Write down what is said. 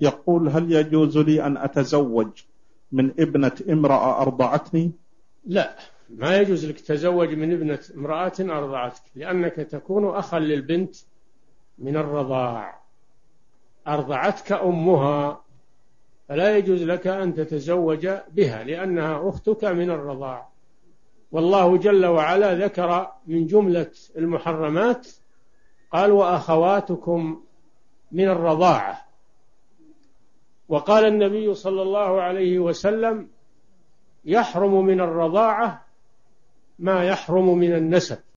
يقول هل يجوز لي أن أتزوج من ابنة امرأة أرضعتني؟ لا، ما يجوز لك تزوج من ابنة امرأة أرضعتك، لأنك تكون أخا للبنت من الرضاع، أرضعتك أمها، فلا يجوز لك أن تتزوج بها لأنها أختك من الرضاع. والله جل وعلا ذكر من جملة المحرمات قال وأخواتكم من الرضاعة. وقال النبي صلى الله عليه وسلم يحرم من الرضاعة ما يحرم من النسب،